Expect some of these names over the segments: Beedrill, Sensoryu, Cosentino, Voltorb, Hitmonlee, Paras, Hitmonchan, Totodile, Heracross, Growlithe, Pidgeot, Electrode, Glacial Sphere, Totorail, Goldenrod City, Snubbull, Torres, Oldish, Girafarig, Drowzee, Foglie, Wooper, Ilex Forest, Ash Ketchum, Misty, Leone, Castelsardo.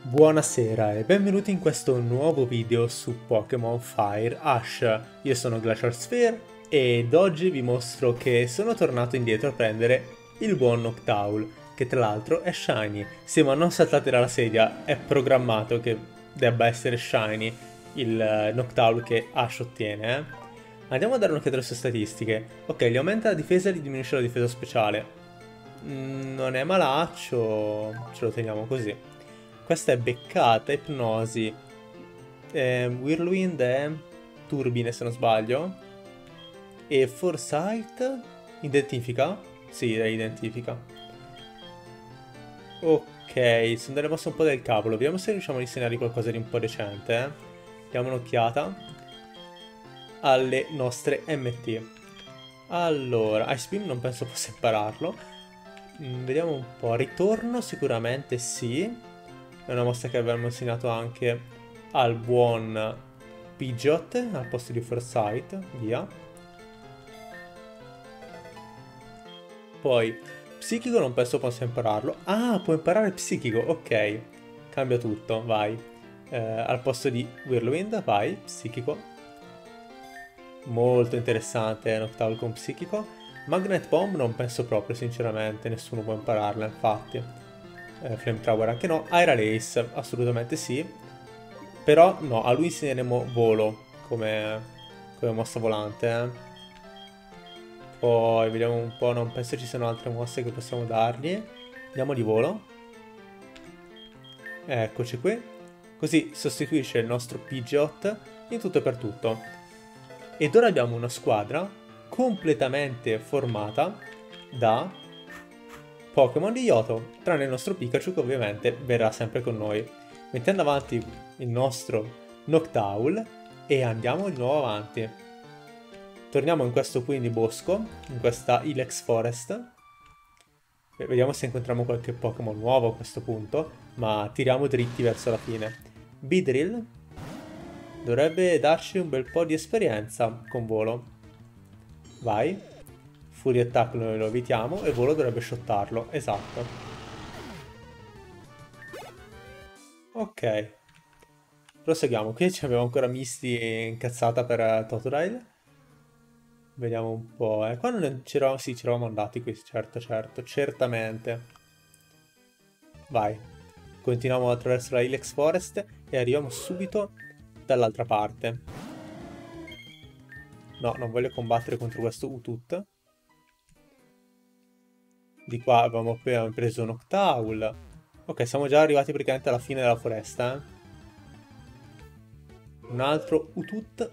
Buonasera e benvenuti in questo nuovo video su Pokémon Fire Ash. Io sono Glacial Sphere ed oggi vi mostro che sono tornato indietro a prendere il buon Noctowl, che tra l'altro è shiny. Sì, ma non saltate dalla sedia, è programmato che debba essere shiny il Noctowl che Ash ottiene, Andiamo a dare un'occhiata alle sue statistiche. Ok, gli aumenta la difesa e gli diminuisce la difesa speciale. Non è malaccio, ce lo teniamo così. Questa è beccata, ipnosi, whirlwind è turbine se non sbaglio, e foresight identifica? Sì, identifica. Ok, sono delle mosse un po' del cavolo, vediamo se riusciamo a disegnare qualcosa di un po' decente. Diamo un'occhiata alle nostre MT. Allora, Ice Beam non penso possa impararlo, vediamo un po', ritorno sicuramente sì. È una mossa che avevamo insegnato anche al buon Pidgeot, al posto di Foresight, via. Poi, Psichico non penso possa impararlo. Ah, può imparare Psichico, ok. Cambia tutto, vai. Al posto di Whirlwind, vai, Psichico. Molto interessante Noctowl con Psichico. Magnet Bomb non penso proprio, sinceramente, nessuno può impararla, infatti. Flamethrower anche no, Air Lace assolutamente sì, però no, a lui insegneremo volo come mossa volante. Poi vediamo un po', non penso ci siano altre mosse che possiamo dargli. Andiamo di volo, eccoci qui, così sostituisce il nostro Pidgeot in tutto e per tutto. Ed ora abbiamo una squadra completamente formata da Pokémon di Johto, tranne il nostro Pikachu che ovviamente verrà sempre con noi. Mettiamo avanti il nostro Noctowl e andiamo di nuovo avanti. Torniamo in questo quindi bosco, in questa Ilex Forest. Vediamo se incontriamo qualche Pokémon nuovo a questo punto, ma tiriamo dritti verso la fine. Beedrill dovrebbe darci un bel po' di esperienza con volo. Vai. Fury Attack noi lo evitiamo e volo dovrebbe shottarlo, esatto. Ok, proseguiamo, qui abbiamo ancora Misty incazzata per Totorail. Vediamo un po', qua non c'eravamo, sì, c'eravamo andati qui, certo, certamente. Vai, continuiamo attraverso la Ilex Forest e arriviamo subito dall'altra parte. No, non voglio combattere contro questo Utut. Di qua abbiamo appena preso Noctowl. Ok, siamo già arrivati praticamente alla fine della foresta. Un altro Utut.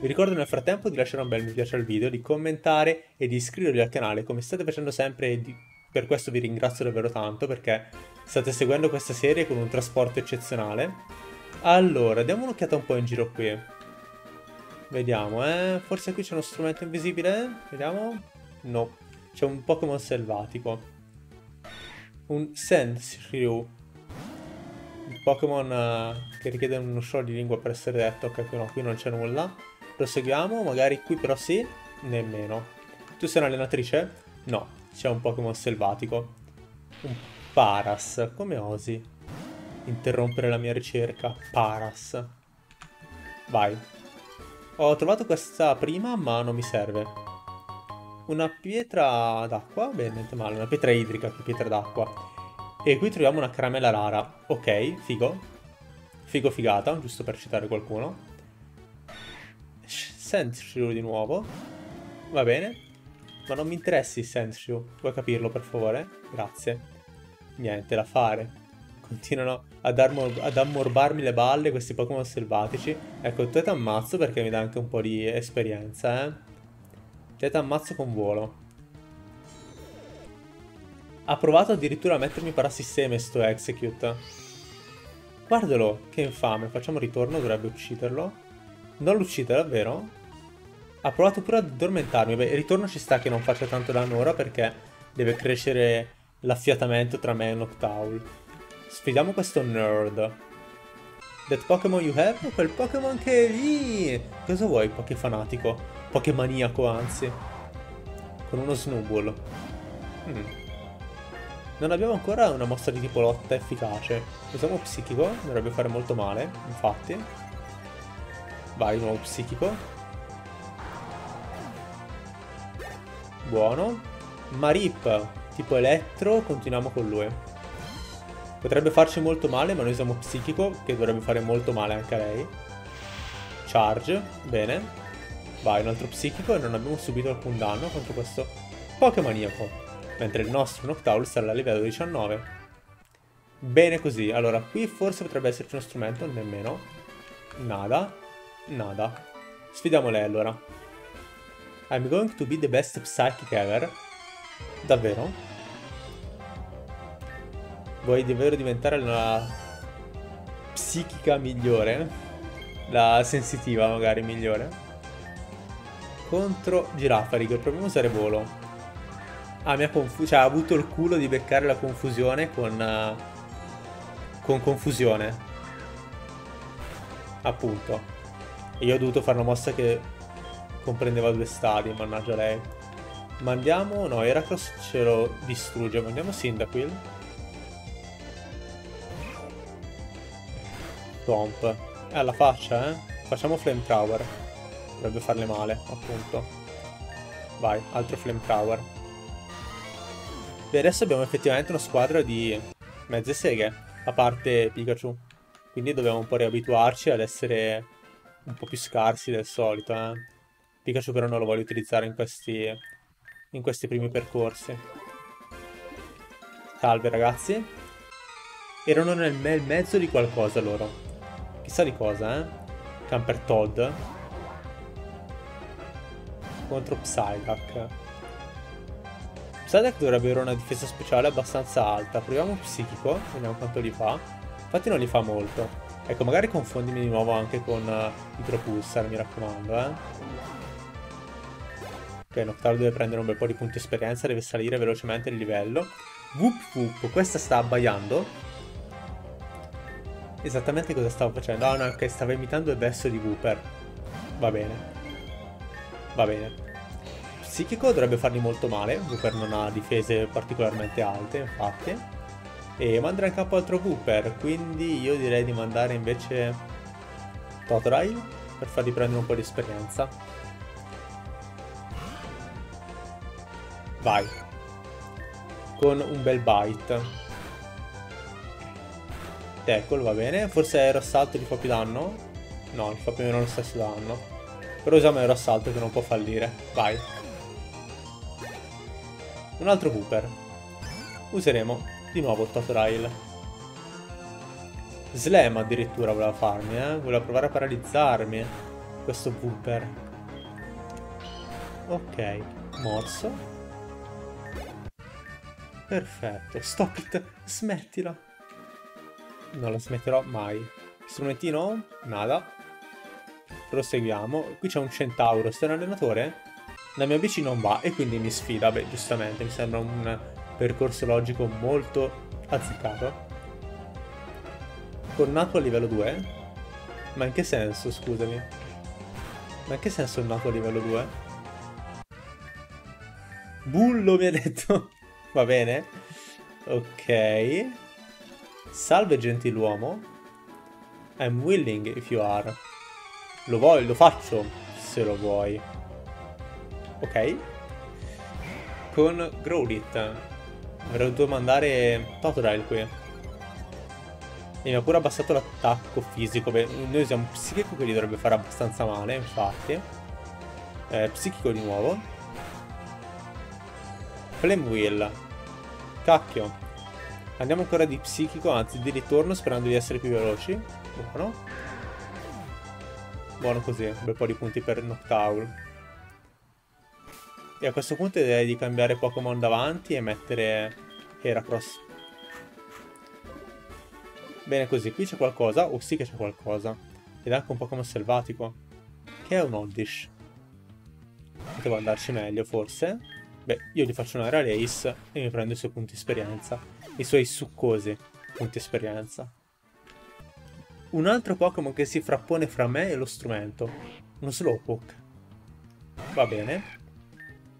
Vi ricordo nel frattempo di lasciare un bel mi piace al video, di commentare e di iscrivervi al canale come state facendo sempre. Per questo vi ringrazio davvero tanto perché state seguendo questa serie con un trasporto eccezionale. Allora, diamo un'occhiata un po' in giro qui. Vediamo, forse qui c'è uno strumento invisibile? Vediamo. No. C'è un Pokémon selvatico, un Sensoryu, un Pokémon che richiede uno show di lingua per essere detto. Ok, no, qui non c'è nulla. Proseguiamo, magari qui però sì, nemmeno. Tu sei un'allenatrice? No, c'è un Pokémon selvatico, un Paras. Come osi interrompere la mia ricerca, Paras? Vai. Ho trovato questa prima ma non mi serve. Una pietra d'acqua, beh, niente male, una pietra idrica, più pietra d'acqua. E qui troviamo una caramella rara. Ok, figo. Figo figata, giusto per citare qualcuno. Sensoryu di nuovo. Va bene. Ma non mi interessi, Sensoryu. Vuoi capirlo, per favore? Grazie. Niente da fare. Continuano ad ammorbarmi le balle questi Pokémon selvatici. Ecco, te t'ammazzo perché mi dà anche un po' di esperienza, Ti ammazzo con volo. Ha provato addirittura a mettermi parassisteme sto Execute. Guardalo, che infame. Facciamo ritorno, dovrebbe ucciderlo. Non lo uccide davvero? Ha provato pure ad addormentarmi. Beh, ritorno ci sta che non faccia tanto danno ora perché deve crescere l'affiatamento tra me e Noctowl. Sfidiamo questo nerd. That Pokémon you have? Quel Pokémon che è lì! Cosa vuoi, Poké fanatico? Poké maniaco, anzi. Con uno Snubbull. Non abbiamo ancora una mossa di tipo lotta efficace. Usiamo psichico, dovrebbe fare molto male, infatti. Vai, nuovo psichico. Buono. Marip, tipo elettro, continuiamo con lui. Potrebbe farci molto male, ma noi usiamo psichico, che dovrebbe fare molto male anche a lei. Charge, bene. Vai, un altro psichico e non abbiamo subito alcun danno contro questo Pokémoniaco. Mentre il nostro Noctowl sarà a livello 19. Bene così. Allora, qui forse potrebbe esserci uno strumento, nemmeno. Nada. Nada. Sfidiamo lei allora. I'm going to be the best psychic ever. Davvero? Vuoi davvero diventare la psichica migliore? La sensitiva magari migliore? Contro Girafarig, proviamo a usare volo. Ah, mi ha confuso, cioè ha avuto il culo di beccare la confusione con confusione. Appunto. E io ho dovuto fare una mossa che comprendeva due stadi, mannaggia lei. Mandiamo, no, Heracross ce lo distrugge, mandiamo Cyndaquil. Pomp. Alla faccia, eh. Facciamo Flamethrower. Dovrebbe farle male, appunto. Vai, altro Flamethrower. E adesso abbiamo effettivamente una squadra di mezze seghe, a parte Pikachu. Quindi dobbiamo un po' riabituarci ad essere un po' più scarsi del solito, eh. Pikachu però non lo voglio utilizzare in questi primi percorsi. Salve ragazzi. Erano nel mezzo di qualcosa loro. Chissà di cosa, eh. Camper Todd. Contro Psyduck. Psyduck dovrebbe avere una difesa speciale abbastanza alta. Proviamo psichico, vediamo quanto gli fa. Infatti non gli fa molto. Ecco, magari confondimi di nuovo anche con Hydropulsar, mi raccomando, eh. Ok, Noctowl deve prendere un bel po' di punti esperienza, deve salire velocemente di livello. Whoop whoop, questa sta abbaiando. Esattamente cosa stavo facendo? Ah no, ok, stava imitando il verso di Wooper. Va bene. Va bene. Psichico dovrebbe fargli molto male. Wooper non ha difese particolarmente alte, infatti. E manderà in campo altro Wooper. Quindi io direi di mandare invece Totorail, per fargli prendere un po' di esperienza. Vai. Con un bel bite. Tackle, va bene. Forse Aeroassalto gli fa più danno? No, gli fa più o meno lo stesso danno. Però usiamo Aeroassalto che non può fallire. Vai. Un altro Wooper. Useremo di nuovo Totorail. Slam addirittura voleva farmi, eh. Voleva provare a paralizzarmi. Questo Wooper. Ok. Morso. Perfetto. Stop it. Smettila. Non la smetterò mai. Strumentino? Nada. Proseguiamo. Qui c'è un centauro. Sei un allenatore? La mia bici non va e quindi mi sfida. Beh, giustamente. Mi sembra un percorso logico molto azzeccato. Nato a livello 2? Ma in che senso, scusami? Ma in che senso è nato a livello 2? Bullo mi ha detto. Va bene. Ok. Salve gentiluomo. I'm willing if you are. Lo voglio, lo faccio, se lo vuoi. Ok. Con Growlithe. Avrei dovuto mandare Totodile qui. E mi ha pure abbassato l'attacco fisico. Beh, noi usiamo psichico che gli dovrebbe fare abbastanza male, infatti. Psichico di nuovo. Flame Wheel. Cacchio. Andiamo ancora di psichico, anzi di ritorno, sperando di essere più veloci. Buono. Buono così, un bel po' di punti per Noctowl. E a questo punto direi di cambiare Pokémon davanti e mettere Heracross. Bene così, qui c'è qualcosa, o sì che c'è qualcosa. Ed anche un Pokémon selvatico, che è un Oldish. Potevo andarci meglio forse. Beh, io gli faccio una Release e mi prendo i suoi punti esperienza. I suoi succosi punti esperienza. Un altro Pokémon che si frappone fra me e lo strumento. Uno Slowpoke. Va bene.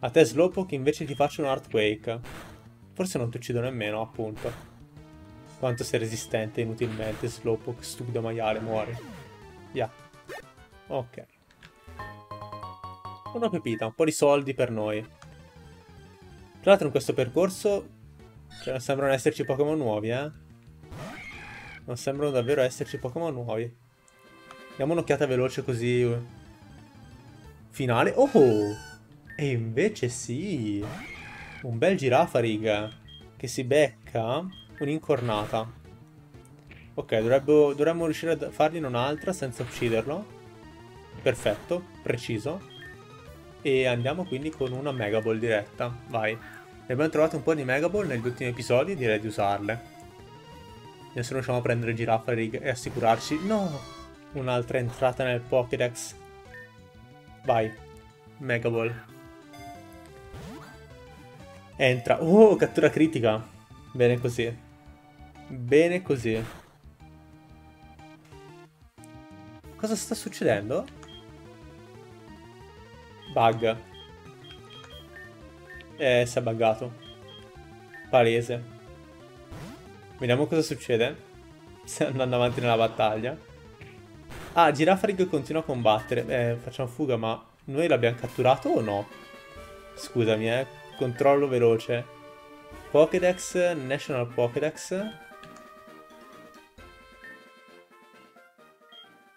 A te Slowpoke invece ti faccio un Earthquake. Forse non ti uccido nemmeno, appunto. Quanto sei resistente inutilmente, Slowpoke, stupido maiale, muori. Ya. Ok. Una pepita, un po' di soldi per noi. Tra l'altro in questo percorso cioè, non sembrano esserci Pokémon nuovi, eh? Non sembrano davvero esserci Pokémon nuovi. Diamo un'occhiata veloce così. Finale. Oh! E invece sì! Un bel Girafarig che si becca un'incornata. Ok, dovremmo riuscire a fargliene un'altra senza ucciderlo. Perfetto, preciso. E andiamo quindi con una Mega Ball diretta. Vai. Ne abbiamo trovato un po' di Mega Ball negli ultimi episodi, direi di usarle. Adesso riusciamo a prendere Girafarig e assicurarci... No! Un'altra entrata nel Pokédex. Vai. Mega Ball. Entra. Oh, cattura critica. Bene così. Bene così. Cosa sta succedendo? Bug. Si è buggato. Palese. Vediamo cosa succede. Stiamo andando avanti nella battaglia. Ah, Girafarig continua a combattere. Facciamo fuga, ma noi l'abbiamo catturato o no? Scusami, Controllo veloce. Pokédex, National Pokédex.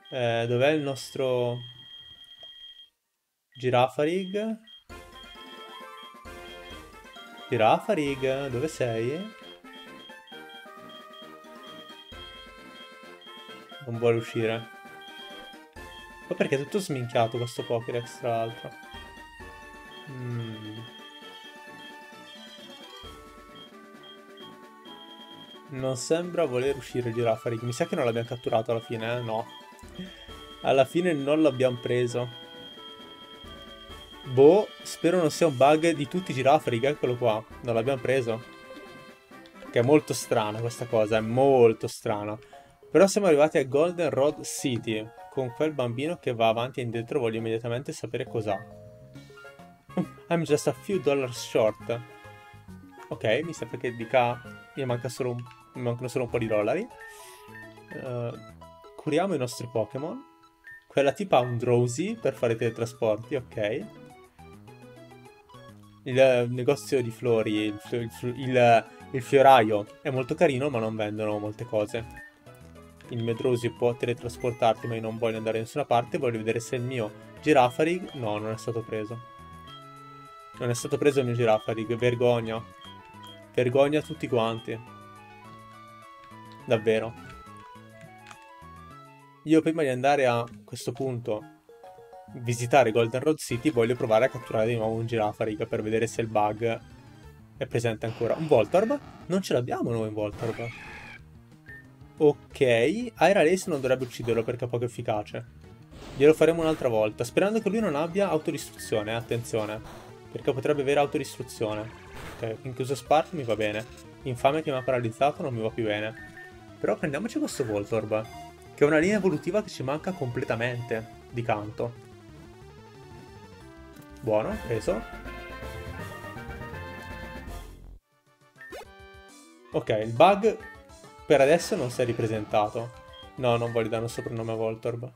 Dov'è il nostro... Girafarig? Girafarig, dove sei? Non vuole uscire. Ma perché è tutto sminchiato questo Pokédex, tra l'altro? Non sembra voler uscire Girafarig. Mi sa che non l'abbiamo catturato alla fine, eh? No. Alla fine non l'abbiamo preso. Boh, spero non sia un bug di tutti i Girafarig, eccolo qua. Non l'abbiamo preso. Che è molto strana questa cosa, è molto strana. Però siamo arrivati a Goldenrod City. Con quel bambino che va avanti e indietro, voglio immediatamente sapere cos'ha. I'm just a few dollars short. Ok, mi sembra che dica... mi mancano solo un po' di dollari. Curiamo i nostri Pokémon. Quella tipa ha un Drowzee per fare teletrasporti, ok. Il negozio di fiori, il fioraio è molto carino, ma non vendono molte cose. Il mio Drowzee può teletrasportarti, ma io non voglio andare da nessuna parte. Voglio vedere se il mio Girafarig... No, non è stato preso. Non è stato preso il mio Girafarig, vergogna. Vergogna a tutti quanti. Davvero. Io prima di andare a questo punto visitare Goldenrod City voglio provare a catturare di nuovo un Girafarig per vedere se il bug è presente ancora. Un Voltorb? Non ce l'abbiamo noi un Voltorb. Ok. Aera Race non dovrebbe ucciderlo perché è poco efficace. Glielo faremo un'altra volta. Sperando che lui non abbia autodistruzione. Attenzione. Perché potrebbe avere autodistruzione. Ok, Incluso Spark mi va bene. Infame che mi ha paralizzato non mi va più bene. Però prendiamoci questo Voltorb, che è una linea evolutiva che ci manca completamente. Di canto. Buono, preso. Ok, il bug per adesso non si è ripresentato. No, non voglio dare un soprannome a Voltorb.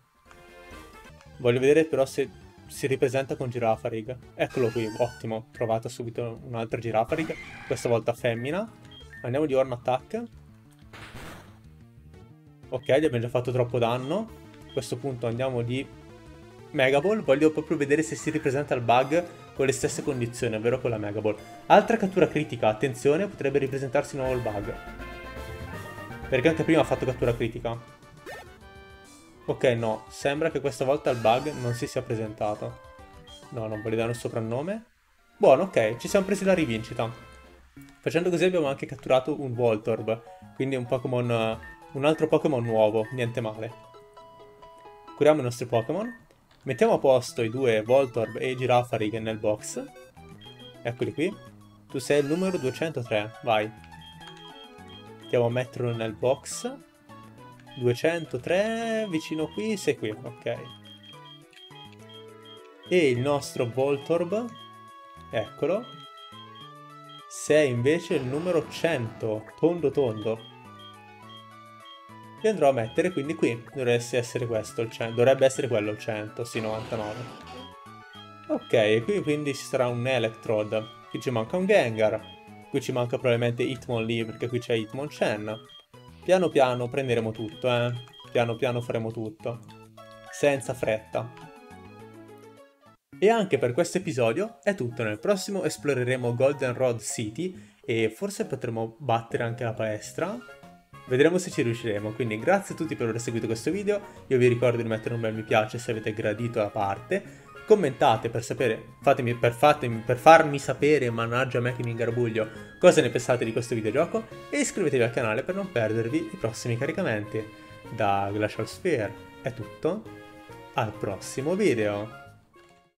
Voglio vedere però se... si ripresenta con Girafarig. Eccolo qui, ottimo. Trovata subito un'altra Girafarig. Questa volta femmina. Andiamo di Horn Attack. Ok, gli abbiamo già fatto troppo danno. A questo punto andiamo di Mega Ball. Voglio proprio vedere se si ripresenta il bug con le stesse condizioni, ovvero con la Mega Ball. Altra cattura critica. Attenzione, potrebbe ripresentarsi di nuovo il bug. Perché anche prima ha fatto cattura critica. Ok, no, sembra che questa volta il bug non si sia presentato. No, non voglio dare un soprannome. Buono, ok, ci siamo presi la rivincita. Facendo così abbiamo anche catturato un Voltorb, quindi un altro Pokémon nuovo, niente male. Curiamo i nostri Pokémon. Mettiamo a posto i due Voltorb e i Girafarig nel box. Eccoli qui. Tu sei il numero 203, vai. Andiamo a metterlo nel box. 203, vicino qui, sei qui, ok. E il nostro Voltorb, eccolo, sei invece il numero 100, tondo tondo. Li andrò a mettere quindi qui, dovresti essere questo il 100, dovrebbe essere quello il 100, sì, 99. Ok, qui quindi ci sarà un Electrode, qui ci manca un Gengar, qui ci manca probabilmente Hitmonlee perché qui c'è Hitmonchan. Piano piano prenderemo tutto, eh. Piano piano faremo tutto, senza fretta. E anche per questo episodio è tutto, nel prossimo esploreremo Goldenrod City e forse potremo battere anche la palestra. Vedremo se ci riusciremo, quindi grazie a tutti per aver seguito questo video, io vi ricordo di mettere un bel mi piace se avete gradito la parte, commentate per sapere, farmi sapere, mannaggia me che mi ingarbuglio, cosa ne pensate di questo videogioco e iscrivetevi al canale per non perdervi i prossimi caricamenti. Da Glacial Sphere è tutto, al prossimo video!